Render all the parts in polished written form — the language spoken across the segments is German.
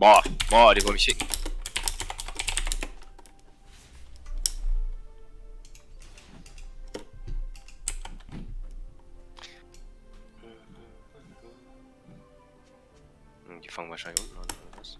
Boah, die wollen mich schicken. Die fangen wahrscheinlich unten an oder was?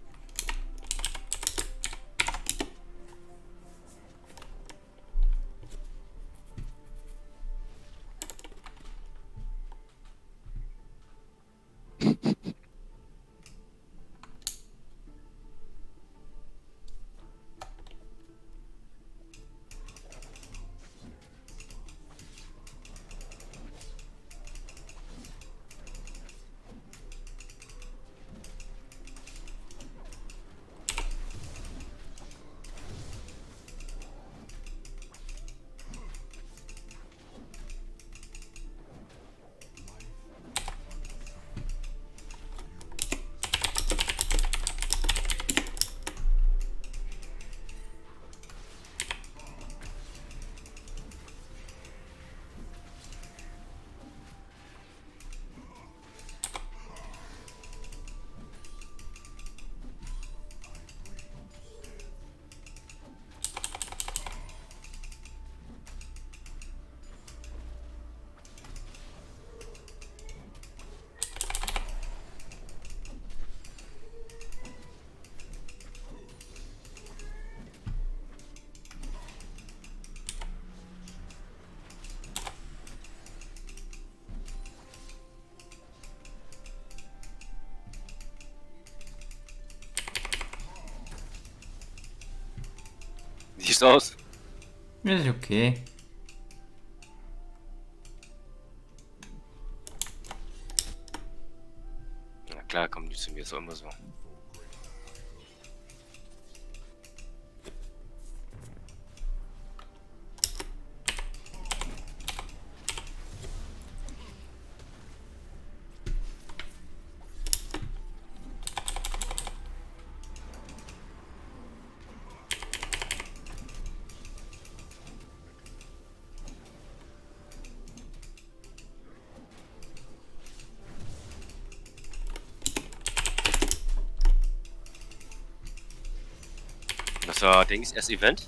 Siehst du aus? Ist okay. Na klar, kommen die zu mir, ist auch immer so. Das war, denke ich, das Event?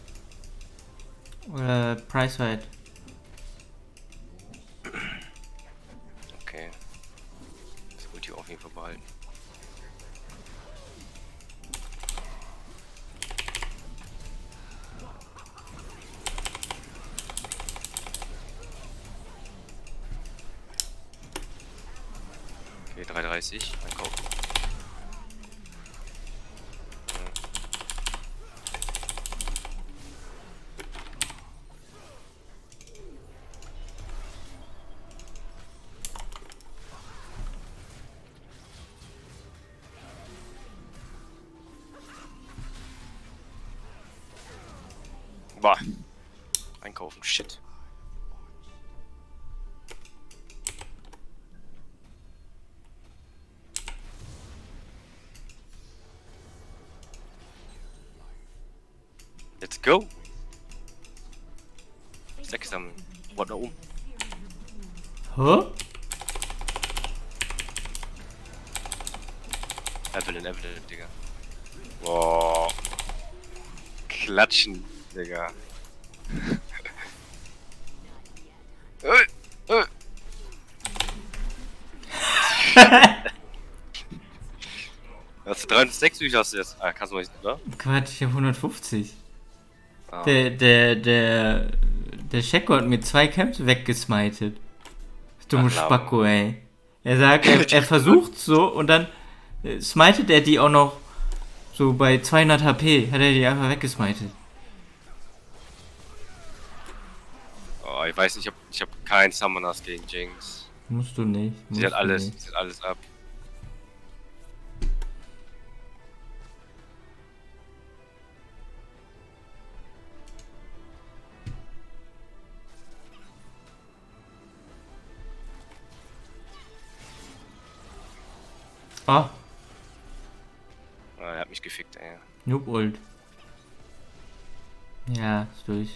Oder Pricefight. Okay. Das wird hier auf jeden Fall behalten. Okay, 3,30. Einkaufen. Bah. Einkaufen, shit. Let's go. 6 sammeln. Was da oben? Huh? Evelyn, Digga. Boah. Klatschen. Digga. Hast du 306 Bücher hast du jetzt? Ah, kannst du nicht, oder? Quatsch, ich hab 150. Ah. Der Checo hat mir 2 Camps weggesmited. Dumme Spacko, ey. Er sagt, er versucht so und dann smitet er die auch noch so bei 200 HP. Hat er die einfach weggesmited. Ich weiß nicht, ich hab keinen Summoners gegen Jinx. Musst du nicht. Sie hat alles, sie hat alles ab. Ah, er hat mich gefickt, ey. Noob Ult. Ja, ist durch.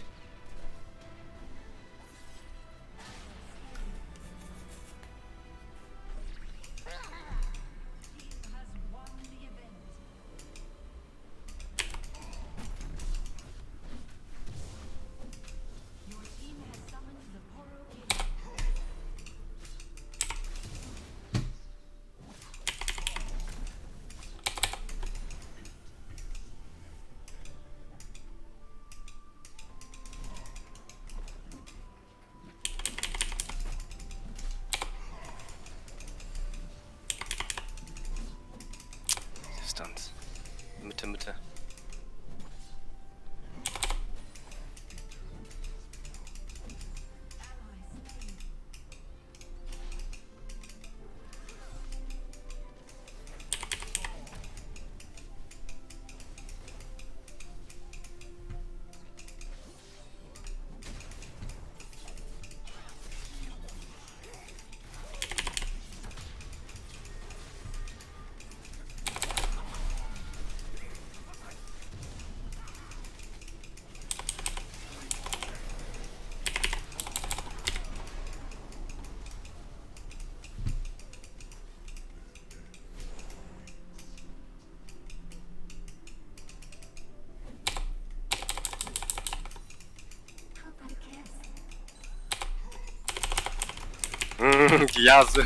Kiyasu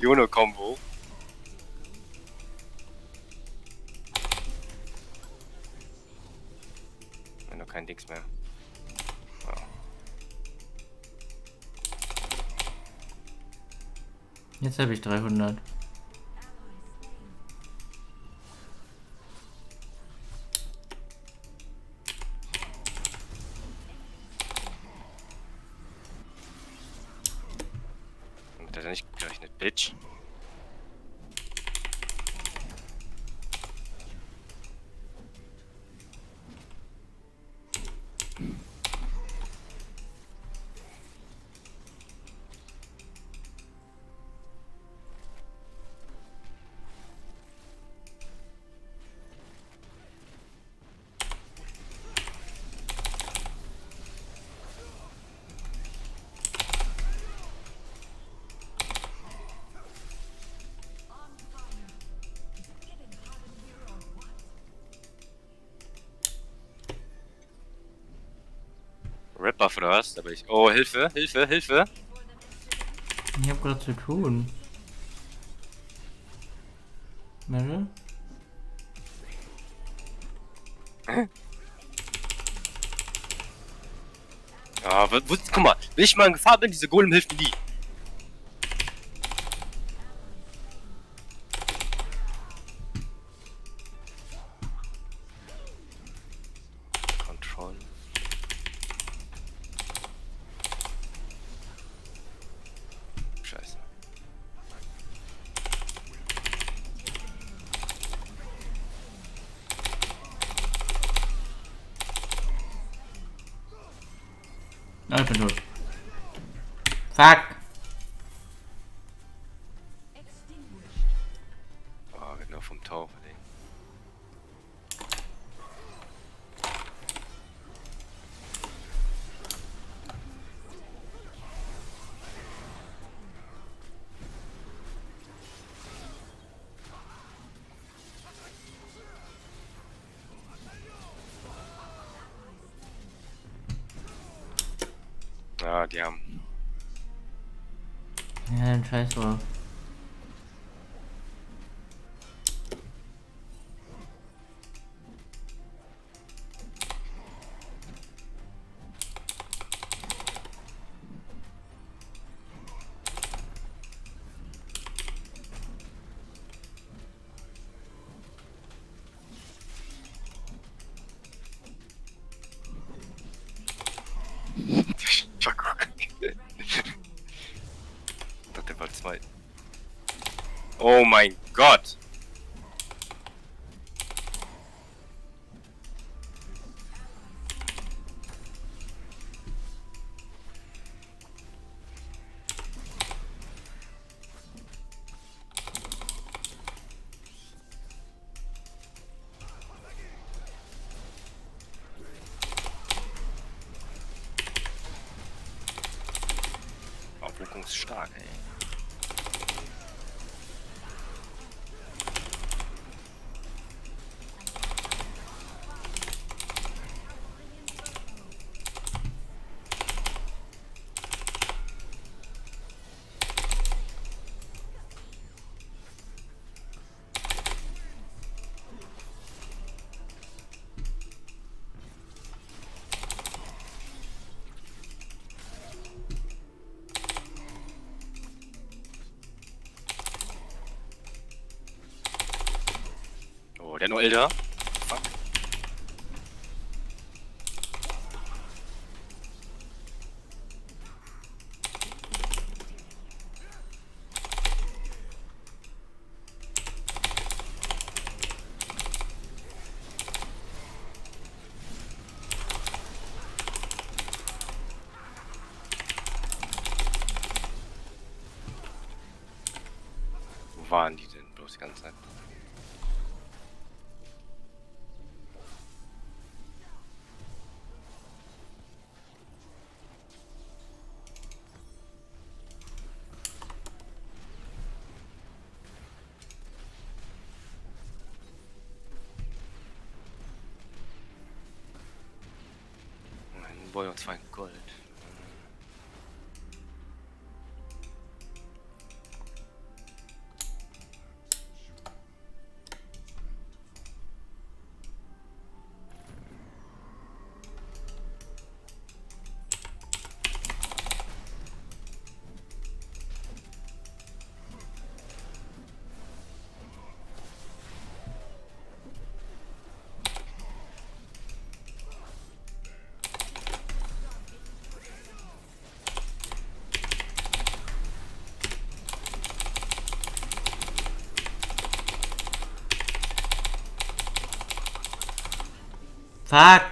Yono Combo. Noch kein Dings mehr. Oh. Jetzt habe ich 300. Bitch. Buff oder was? Da bin ich. Oh, Hilfe, Hilfe, Hilfe! Ich hab gerade zu tun. Meryl? Ah, oh, guck mal, wenn ich mal in Gefahr bin, diese Golem hilft mir nie. Nein, ich bin tot. Fuck! Oh, genau vom Taufe, ey. Ja, die haben. Ja, ein Scheiß drauf. Oh mein Gott! Aufwirkungsstark, ey. Der hat noch Elder. Fuck. Wo waren die denn bloß die ganze Zeit? Und 2 Gold. Fuck!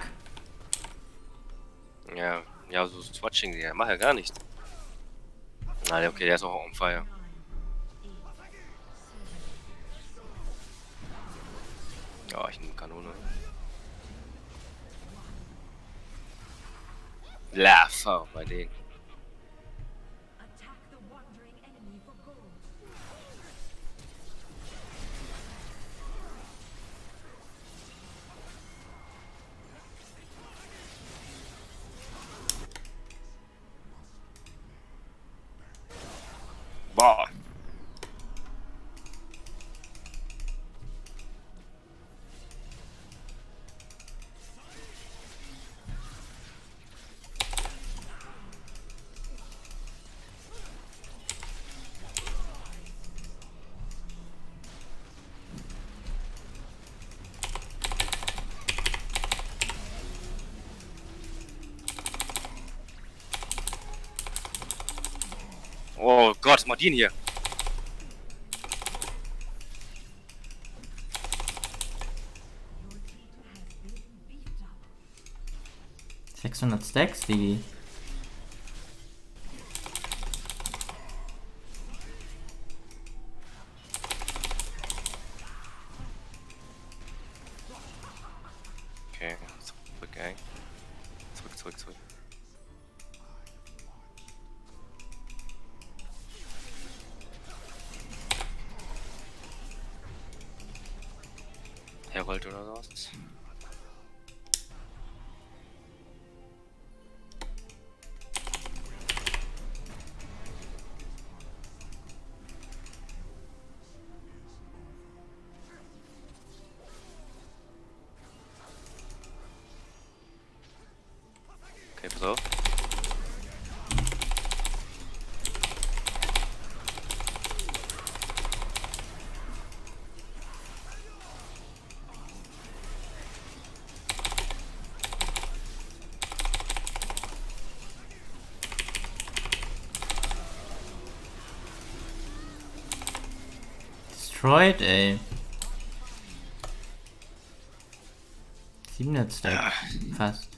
Ja, ja, so Swatching, der macht ja gar nichts. Nein, okay, der ist auch on fire. Ja, ich nehme Kanone. Laffer bei denen. Boah. Oh Gott, Martin hier. $600 Stacks, Diggi. Okay, zurück, ey. Zurück. Herold oder sowas. Okay, pass auf. Destroyed, ey. 700 Stacks. Fast.